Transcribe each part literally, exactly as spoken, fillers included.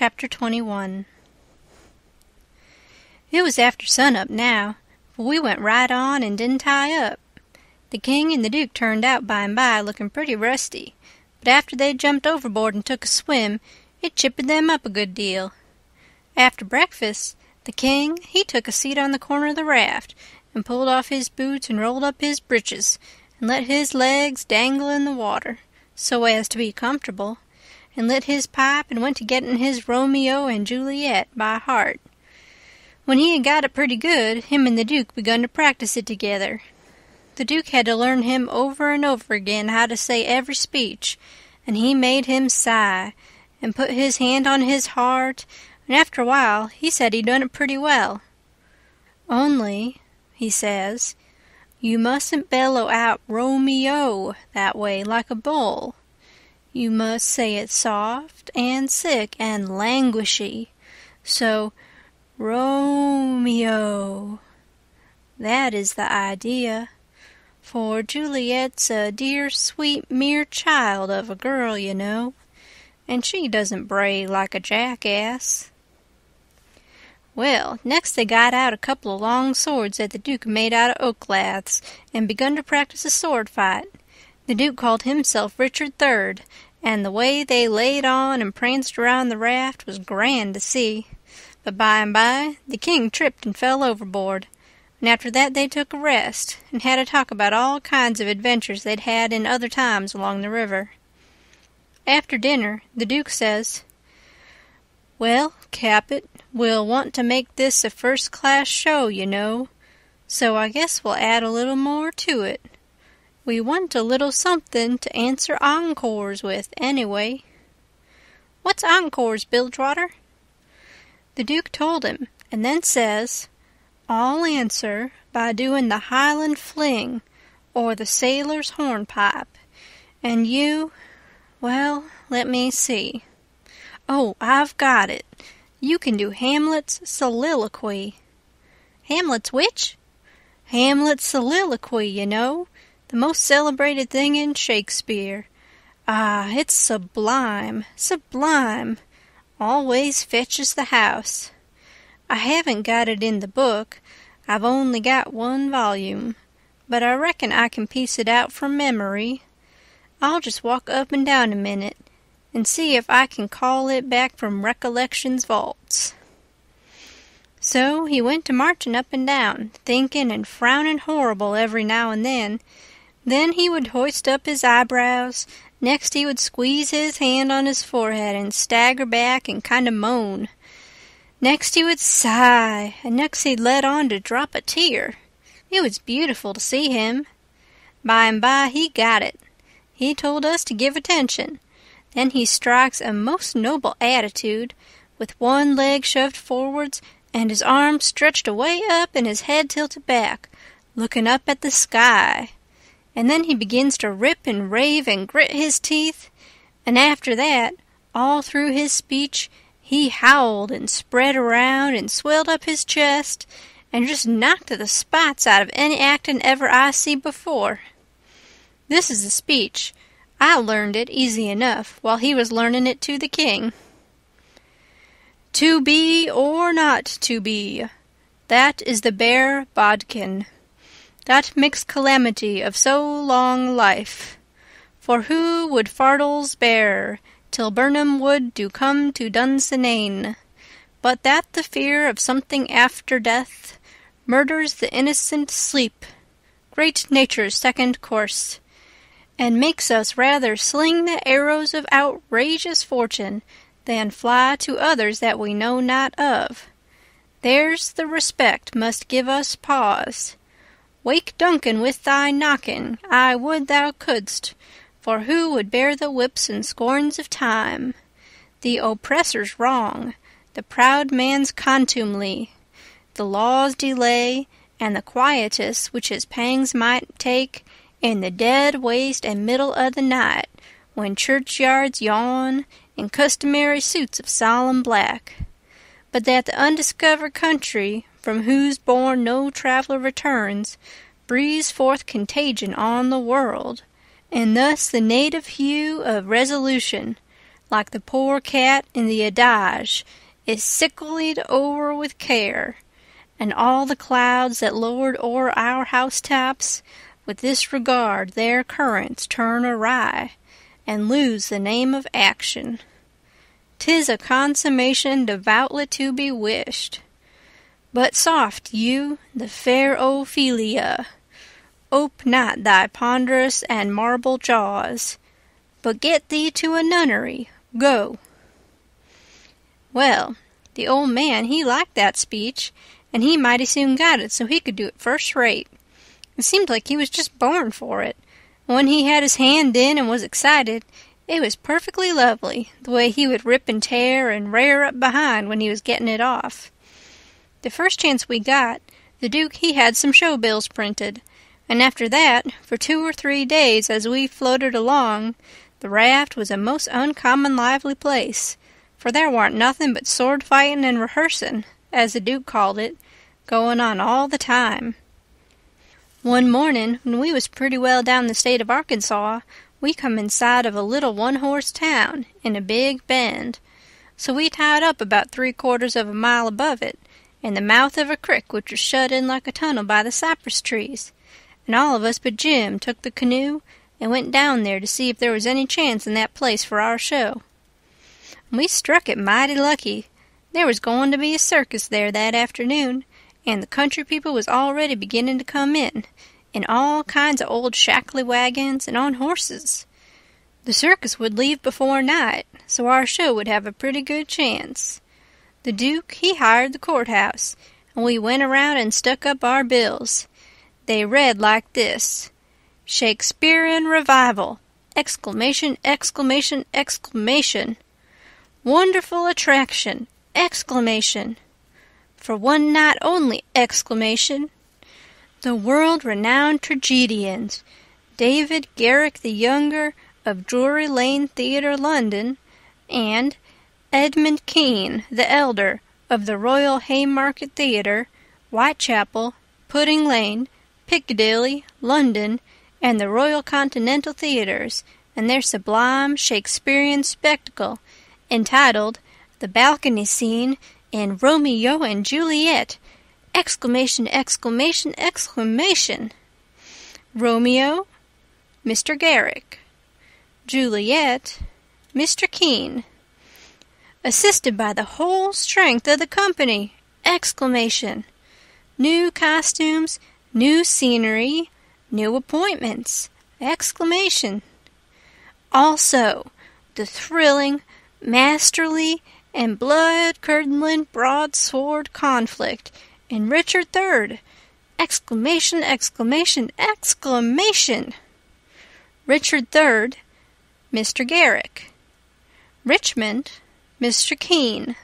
Chapter twenty-one It was after sun-up now, for we went right on and didn't tie up. The king and the duke turned out by and by, looking pretty rusty, but after they jumped overboard and took a swim, it chipped them up a good deal. After breakfast, the king, he took a seat on the corner of the raft, and pulled off his boots and rolled up his breeches, and let his legs dangle in the water, so as to be comfortable, and lit his pipe and went to getting his Romeo and Juliet by heart. When he had got it pretty good, him and the duke begun to practice it together. The duke had to learn him over and over again how to say every speech, and he made him sigh, and put his hand on his heart, and after a while he said he'd done it pretty well. "Only," he says, "you mustn't bellow out Romeo that way like a bull. You must say it soft and sick and languishy. So, Romeo. That is the idea. For Juliet's a dear, sweet, mere child of a girl, you know, and she doesn't bray like a jackass." Well, next they got out a couple of long swords that the duke made out of oak laths, and begun to practice a sword fight. The duke called himself Richard the Third, and the way they laid on and pranced around the raft was grand to see. But by and by the king tripped and fell overboard, and after that they took a rest, and had a talk about all kinds of adventures they'd had in other times along the river. After dinner the duke says, "Well, Capet, we'll want to make this a first-class show, you know, so I guess we'll add a little more to it. We want a little something to answer encores with, anyway." "What's encores, Bilgewater?" The duke told him, and then says, "I'll answer by doing the Highland fling, or the sailor's hornpipe, and you, well, let me see. Oh, I've got it. You can do Hamlet's soliloquy." "Hamlet's which?" "Hamlet's soliloquy, you know. The most celebrated thing in Shakespeare. Ah, it's sublime, sublime. Always fetches the house. I haven't got it in the book. I've only got one volume. But I reckon I can piece it out from memory. I'll just walk up and down a minute, and see if I can call it back from recollection's vaults." So he went to marching up and down, thinking and frowning horrible every now and then. Then he would hoist up his eyebrows, next he would squeeze his hand on his forehead and stagger back and kind of moan. Next he would sigh, and next he'd let on to drop a tear. It was beautiful to see him. By and by he got it. He told us to give attention. Then he strikes a most noble attitude, with one leg shoved forwards and his arms stretched away up and his head tilted back, looking up at the sky. And then he begins to rip and rave and grit his teeth, and after that, all through his speech, he howled and spread around and swelled up his chest, and just knocked the spots out of any acting ever I see before. This is the speech. I learned it easy enough while he was learning it to the king. "To be or not to be, that is the bare bodkin, that mixed calamity of so long life. For who would fardels bear, till Birnam wood do come to Dunsinane? But that the fear of something after death murders the innocent sleep, great nature's second course, and makes us rather sling the arrows of outrageous fortune than fly to others that we know not of. There's the respect must give us pause. Wake Duncan with thy knocking, I would thou couldst, for who would bear the whips and scorns of time? The oppressor's wrong, the proud man's contumely, the law's delay, and the quietus which his pangs might take, in the dead waste and middle of the night, when churchyards yawn, and customary suits of solemn black. But that the undiscovered country, from whose bourn no traveller returns, breathes forth contagion on the world, and thus the native hue of resolution, like the poor cat in the adage, is sicklied o'er with care, and all the clouds that lord o'er our housetops, with this regard their currents turn awry, and lose the name of action. 'Tis a consummation devoutly to be wished. But soft you, the fair Ophelia, ope not thy ponderous and marble jaws, but get thee to a nunnery, go. Well, the old man, he liked that speech, and he mighty soon got it so he could do it first rate. It seemed like he was just born for it. When he had his hand in and was excited, it was perfectly lovely, the way he would rip and tear and rear up behind when he was getting it off. The first chance we got, the Duke he had some show bills printed, and after that, for two or three days as we floated along, the raft was a most uncommon lively place, for there warn't nothing but sword-fighting and rehearsing, as the Duke called it, going on all the time. One morning, when we was pretty well down the state of Arkansas, we come in sight of a little one-horse town, in a big bend, so we tied up about three-quarters of a mile above it, in the mouth of a creek which was shut in like a tunnel by the cypress trees, and all of us but Jim took the canoe and went down there to see if there was any chance in that place for our show. We struck it mighty lucky. There was going to be a circus there that afternoon, and the country people was already beginning to come in, in all kinds of old shackly wagons and on horses. The circus would leave before night, so our show would have a pretty good chance. The Duke, he hired the courthouse, and we went around and stuck up our bills. They read like this: Shakespearean Revival! Exclamation, exclamation, exclamation! Wonderful Attraction! Exclamation! For One Night Only! Exclamation! The World-Renowned Tragedians, David Garrick the Younger, of Drury Lane Theatre, London, and Edmund Kean, the elder, of the Royal Haymarket Theatre, Whitechapel, Pudding Lane, Piccadilly, London, and the Royal Continental Theatres, and their sublime Shakespearean spectacle, entitled The Balcony Scene in Romeo and Juliet! Exclamation, exclamation, exclamation! Romeo, Mister Garrick. Juliet, Mister Kean. Assisted by the whole strength of the company! Exclamation! New costumes, new scenery, new appointments! Exclamation! Also, the thrilling, masterly, and blood-curdling broadsword conflict in Richard the Third! Exclamation! Exclamation! Exclamation! Richard the Third, Mister Garrick. Richmond, Mister Kean.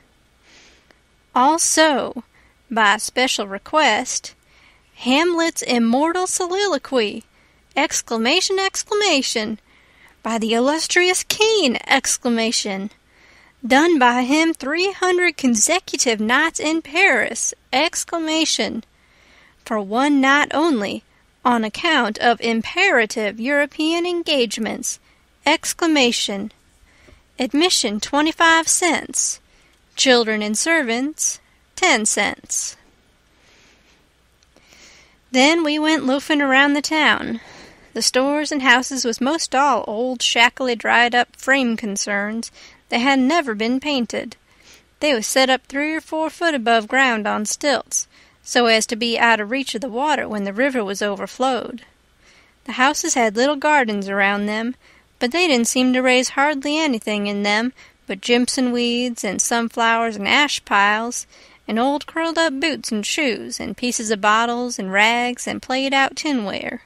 Also, by special request, Hamlet's Immortal Soliloquy! Exclamation! Exclamation! By the illustrious Kean! Exclamation! Done by him three hundred consecutive nights in Paris! Exclamation! For One Night Only, on account of imperative European engagements! Exclamation! Admission twenty-five cents. Children and servants ten cents. Then we went loafing around the town. The stores and houses was most all old shackly dried-up frame concerns that had never been painted. They was set up three or four foot above ground on stilts, so as to be out of reach of the water when the river was overflowed. The houses had little gardens around them, but they didn't seem to raise hardly anything in them but jimson weeds and sunflowers and ash piles, and old curled-up boots and shoes, and pieces of bottles and rags and played-out tinware.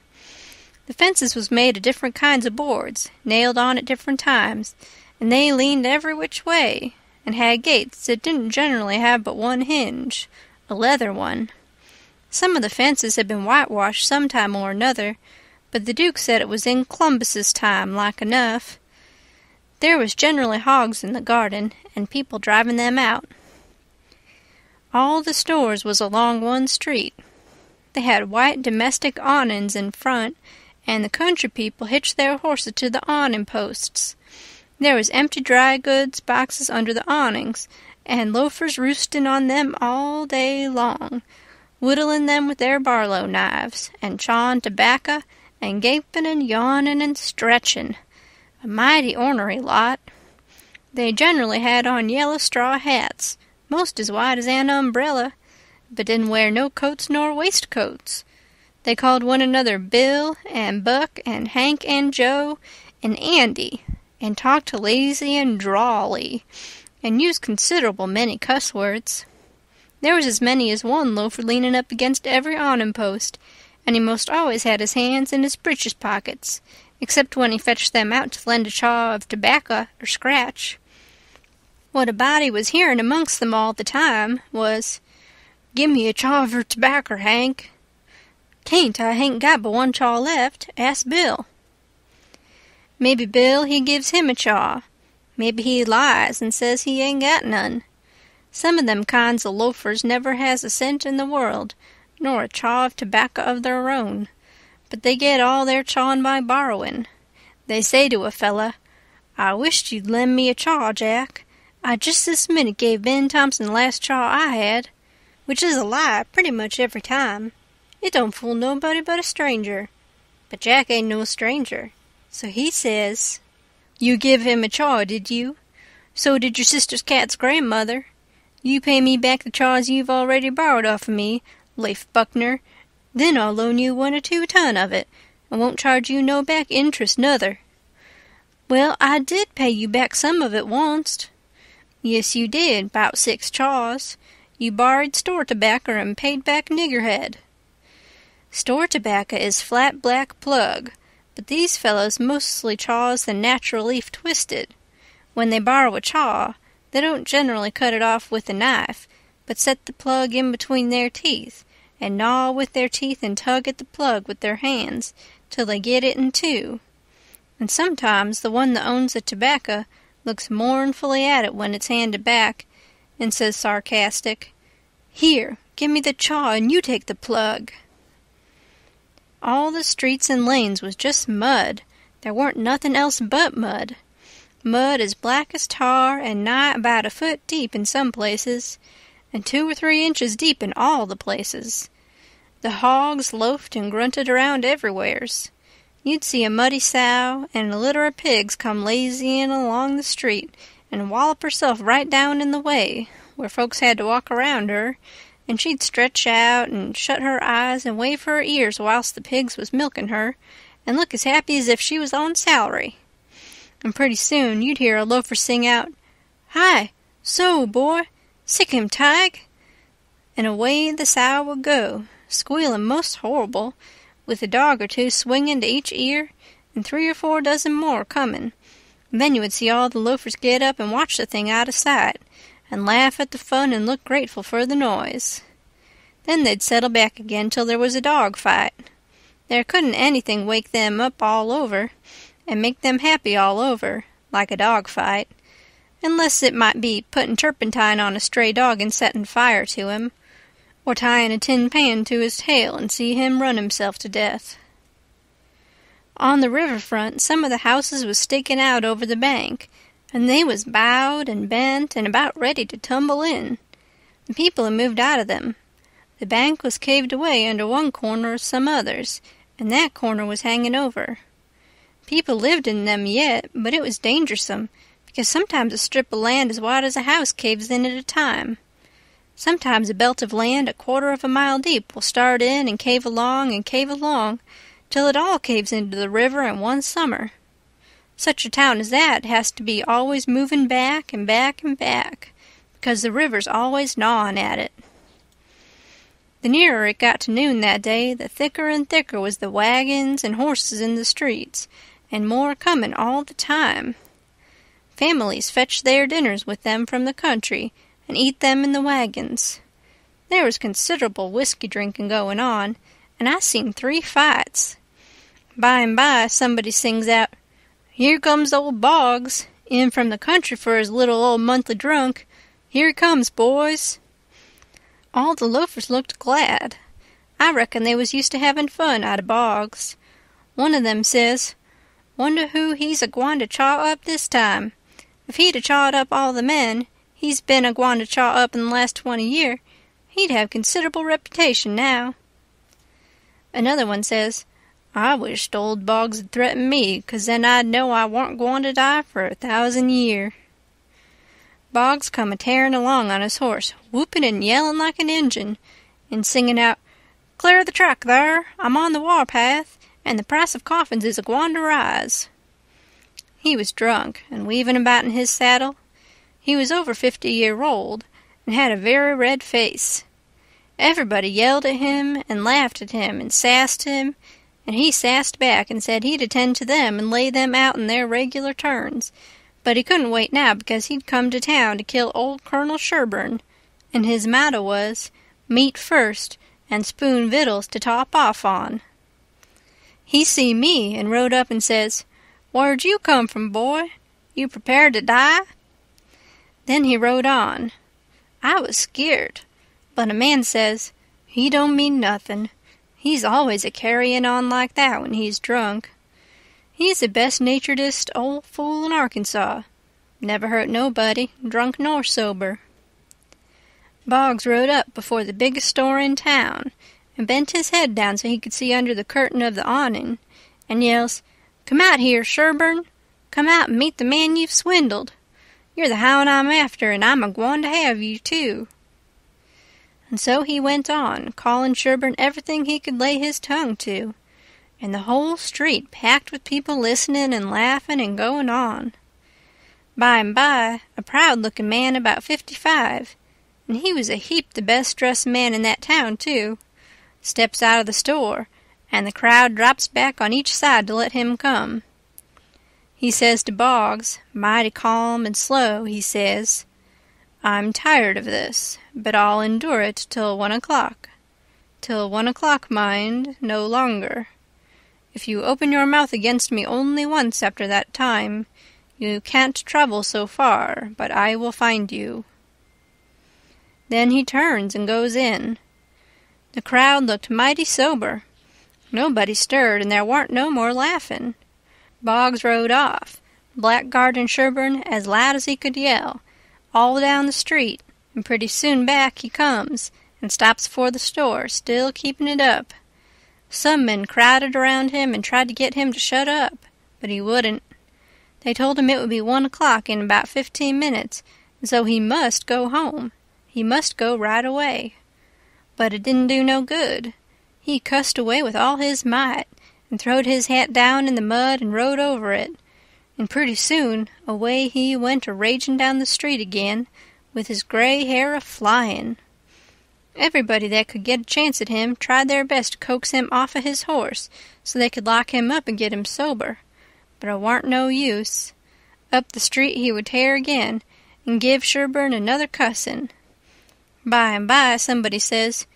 The fences was made of different kinds of boards, nailed on at different times, and they leaned every which way, and had gates that didn't generally have but one hinge, a leather one. Some of the fences had been whitewashed some time or another, but the Duke said it was in Columbus's time, like enough. There was generally hogs in the garden, and people driving them out. All the stores was along one street. They had white domestic awnings in front, and the country people hitched their horses to the awning posts. There was empty dry goods boxes under the awnings, and loafers roosting on them all day long, whittling them with their Barlow knives, and chawing tobacco, and gaping and yawning and stretching. A mighty ornery lot. They generally had on yellow straw hats, most as wide as an umbrella, but didn't wear no coats nor waistcoats. They called one another Bill and Buck and Hank and Joe and Andy, and talked lazy and drawly, and used considerable many cuss words. There was as many as one loafer leaning up against every awning post, and he most always had his hands in his breeches pockets, except when he fetched them out to lend a chaw of tobacco or scratch. What a body was hearing amongst them all the time was, "Give me a chaw of your tobacco, Hank." "Can't, I hain't got but one chaw left. Ask Bill." Maybe Bill, he gives him a chaw. Maybe he lies and says he ain't got none. Some of them kinds of loafers never has a cent in the world, nor a chaw of tobacco of their own, but they get all their chawing by borrowing. They say to a fella, "I wished you'd lend me a chaw, Jack. I just this minute gave Ben Thompson the last chaw I had," which is a lie pretty much every time. It don't fool nobody but a stranger. But Jack ain't no stranger. So he says, "You give him a chaw, did you? So did your sister's cat's grandmother. You pay me back the chaws you've already borrowed off of me, Leif Buckner. Then I'll loan you one or two ton of it, and won't charge you no back interest nother." "Well, I did pay you back some of it once." "Yes, you did, 'bout six chaws. You borrowed store tobacco and paid back niggerhead." Store tobacco is flat black plug, but these fellows mostly chaws the natural leaf twisted. When they borrow a chaw, they don't generally cut it off with a knife, but set the plug in between their teeth, and gnaw with their teeth and tug at the plug with their hands till they get it in two. And sometimes the one that owns the tobacco looks mournfully at it when it's handed back, and says sarcastic, "Here, give me the chaw and you take the plug." All the streets and lanes was just mud. There warn't nothing else but mud. Mud as black as tar and nigh about a foot deep in some places, and two or three inches deep in all the places. The hogs loafed and grunted around everywheres. You'd see a muddy sow and a litter of pigs come lazying along the street and wallop herself right down in the way, where folks had to walk around her, and she'd stretch out and shut her eyes and wave her ears whilst the pigs was milking her, and look as happy as if she was on salary. And pretty soon you'd hear a loafer sing out, "Hi, so, boy! Sick him, Tig!" And away the sow would go, squealing most horrible, with a dog or two swinging to each ear, and three or four dozen more coming. And then you would see all the loafers get up and watch the thing out of sight, and laugh at the fun and look grateful for the noise. Then they'd settle back again till there was a dog fight. There couldn't anything wake them up all over, and make them happy all over, like a dog fight. Unless it might be putting turpentine on a stray dog and setting fire to him, or tying a tin pan to his tail and see him run himself to death. On the river front some of the houses was sticking out over the bank, and they was bowed and bent and about ready to tumble in. The people had moved out of them. The bank was caved away under one corner of some others, and that corner was hanging over. People lived in them yet, but it was dangersome, because sometimes a strip of land as wide as a house caves in at a time. Sometimes a belt of land a quarter of a mile deep will start in and cave along and cave along till it all caves into the river in one summer. Such a town as that has to be always moving back and back and back, because the river's always gnawing at it. The nearer it got to noon that day, the thicker and thicker was the wagons and horses in the streets, and more coming all the time. Families fetched their dinners with them from the country, and eat them in the wagons. There was considerable whiskey drinking going on, and I seen three fights. By and by somebody sings out, "Here comes old Boggs, in from the country for his little old monthly drunk. Here he comes, boys." All the loafers looked glad. I reckon they was used to having fun out of Boggs. One of them says, Wonder who he's a-gwine to chaw up this time. If he'd a-chawed up all the men he's been a-gwine to chaw up in the last twenty year, he'd have considerable reputation now. Another one says, I wished old Boggs had threatened me, 'cause then I'd know I warn't gwine to die for a thousand year. Boggs come a-tearing along on his horse, whooping and yelling like an engine, and singing out, Clear the track there, I'm on the warpath, and the price of coffins is a-gwine to rise. He was drunk, and weaving about in his saddle. He was over fifty year old, and had a very red face. Everybody yelled at him, and laughed at him, and sassed him, and he sassed back and said he'd attend to them and lay them out in their regular turns, but he couldn't wait now because he'd come to town to kill old Colonel Sherburn, and his motto was, Meat first, and spoon victuals to top off on. He see me and rode up and says, Where'd you come from, boy? You prepared to die? Then he rode on. I was skeered, but a man says, He don't mean nothing. He's always a-carrying on like that when he's drunk. He's the best-naturedest old fool in Arkansas. Never hurt nobody, drunk nor sober. Boggs rode up before the biggest store in town, and bent his head down so he could see under the curtain of the awning, and yells, Come out here, Sherburn! Come out and meet the man you've swindled! You're the hound I'm after, and I'm a-gwine to have you, too! And so he went on, calling Sherburn everything he could lay his tongue to, and the whole street packed with people listening and laughing and going on. By and by, a proud-looking man about fifty-five, and he was a heap the best-dressed man in that town, too, steps out of the store, and the crowd drops back on each side to let him come. He says to Boggs, mighty calm and slow, he says, I'm tired of this, but I'll endure it till one o'clock. Till one o'clock, mind, no longer. If you open your mouth against me only once after that time, you can't travel so far, but I will find you. Then he turns and goes in. The crowd looked mighty sober. Nobody stirred, and there warn't no more laughing. Boggs rode off, Blackguard and Sherburn as loud as he could yell, all down the street, and pretty soon back he comes, and stops before the store, still keeping it up. Some men crowded around him and tried to get him to shut up, but he wouldn't. They told him it would be one o'clock in about fifteen minutes, and so he must go home. He must go right away. But it didn't do no good. He cussed away with all his might, and throwed his hat down in the mud and rode over it, and pretty soon away he went a-raging down the street again, with his gray hair a-flying. Everybody that could get a chance at him tried their best to coax him off of his horse, so they could lock him up and get him sober, but it warn't no use. Up the street he would tear again, and give Sherburn another cussing. By and by somebody says,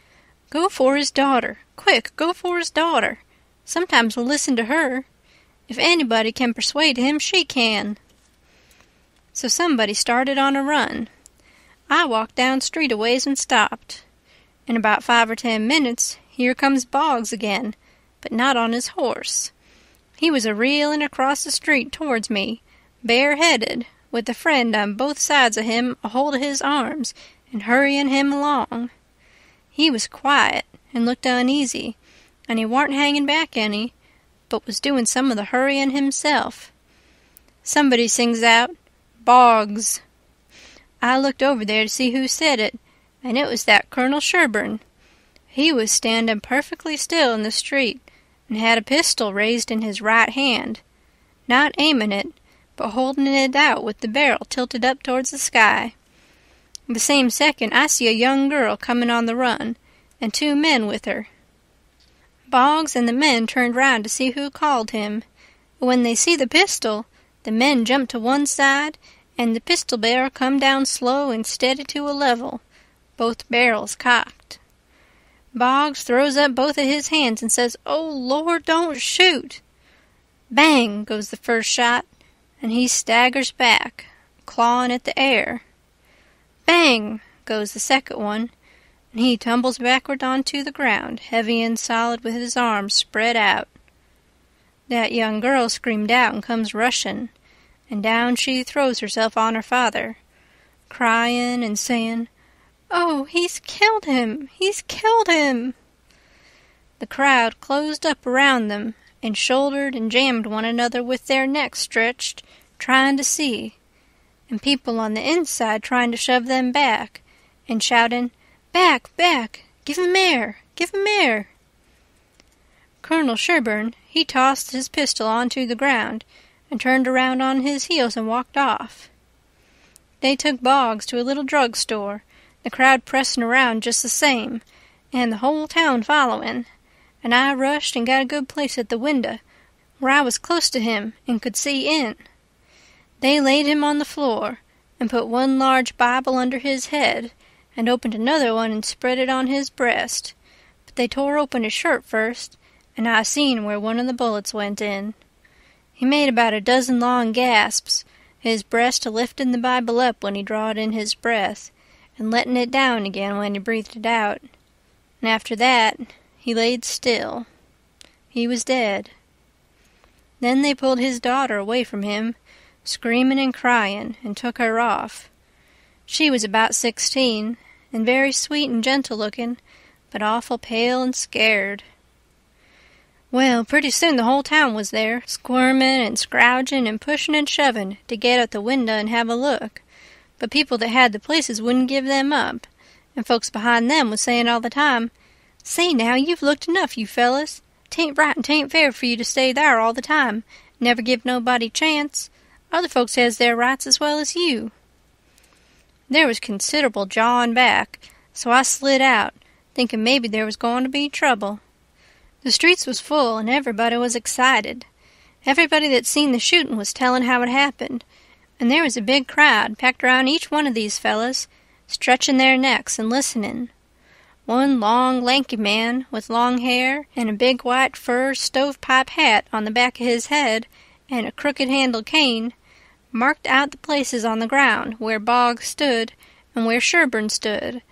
Go for his daughter, quick, go for his daughter. Sometimes we'll listen to her. If anybody can persuade him, she can. So somebody started on a run. I walked down street a ways and stopped. In about five or ten minutes, here comes Boggs again, but not on his horse. He was a-reeling across the street towards me, bareheaded, with a friend on both sides of him a-hold of his arms, and hurrying him along. He was quiet, and looked uneasy, and he warn't hanging back any, but was doing some of the hurrying himself. Somebody sings out, Boggs. I looked over there to see who said it, and it was that Colonel Sherburn. He was standing perfectly still in the street, and had a pistol raised in his right hand, not aiming it, but holding it out with the barrel tilted up towards the sky. The same second I see a young girl coming on the run, and two men with her. Boggs and the men turned round to see who called him. When they see the pistol, the men jump to one side, and the pistol barrel come down slow and steady to a level, both barrels cocked. Boggs throws up both of his hands and says, Oh, Lord, don't shoot! Bang goes the first shot, and he staggers back, clawing at the air. Bang goes the second one, and he tumbles backward onto the ground, heavy and solid with his arms spread out. That young girl screamed out and comes rushing, and down she throws herself on her father, crying and saying, "Oh, he's killed him! He's killed him!" The crowd closed up around them, and shouldered and jammed one another with their necks stretched, trying to see, and people on the inside trying to shove them back, and shouting, "Back, back! Give him air! Give him air!" Colonel Sherburn, he tossed his pistol onto the ground, and turned around on his heels and walked off. They took Boggs to a little drug store, the crowd pressing around just the same, and the whole town following, and I rushed and got a good place at the window, where I was close to him and could see in. They laid him on the floor, and put one large Bible under his head, and opened another one and spread it on his breast, but they tore open his shirt first, and I seen where one of the bullets went in. He made about a dozen long gasps, his breast lifting the Bible up when he drawed in his breath, and letting it down again when he breathed it out. And after that, he laid still. He was dead. Then they pulled his daughter away from him, screaming and crying, and took her off. She was about sixteen, and very sweet and gentle-looking, but awful pale and scared. Well, pretty soon the whole town was there, squirming and scrouging and pushing and shoving to get out the window and have a look. But people that had the places wouldn't give them up, and folks behind them was saying all the time, "Say now, you've looked enough, you fellas. Tain't right and tain't fair for you to stay there all the time, never give nobody chance. Other folks has their rights as well as you." There was considerable jawing back, so I slid out, thinking maybe there was going to be trouble. The streets was full, and everybody was excited. Everybody that seen the shooting was telling how it happened, and there was a big crowd packed around each one of these fellas, stretching their necks and listening. One long, lanky man, with long hair, and a big white fur stovepipe hat on the back of his head, and a crooked-handled cane, marked out the places on the ground where Boggs stood and where Sherburn stood,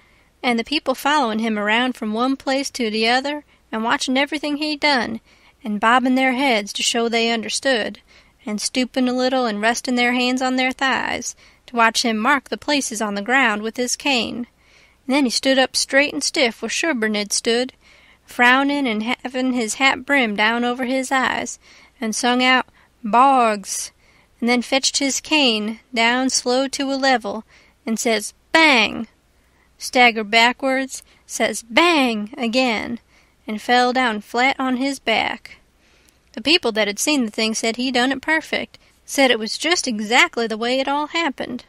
and the people following him around from one place to the other, and watching everything he done, and bobbing their heads to show they understood, and stooping a little and resting their hands on their thighs, to watch him mark the places on the ground with his cane. And then he stood up straight and stiff where Sherburn had stood, frowning and having his hat brim down over his eyes, and sung out, "Boggs," and then fetched his cane down slow to a level, and says, "Bang," staggered backwards, says, "Bang," again, and fell down flat on his back. The people that had seen the thing said he done it perfect, said it was just exactly the way it all happened.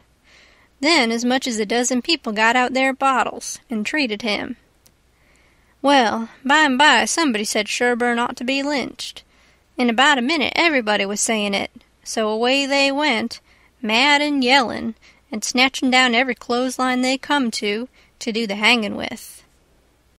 Then as much as a dozen people got out their bottles and treated him. Well, by and by somebody said Sherburn ought to be lynched. In about a minute everybody was saying it, so away they went, mad and yelling, and snatching down every clothesline they come to, to do the hanging with.